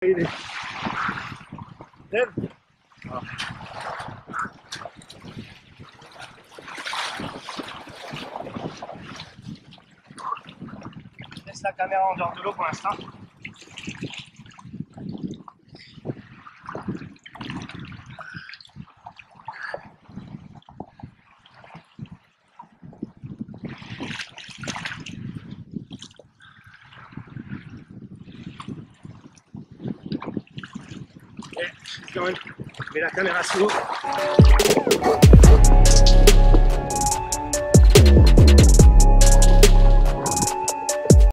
Then, je laisse la caméra en dehors de l'eau pour l'instant. Je mets la caméra sous l'eau.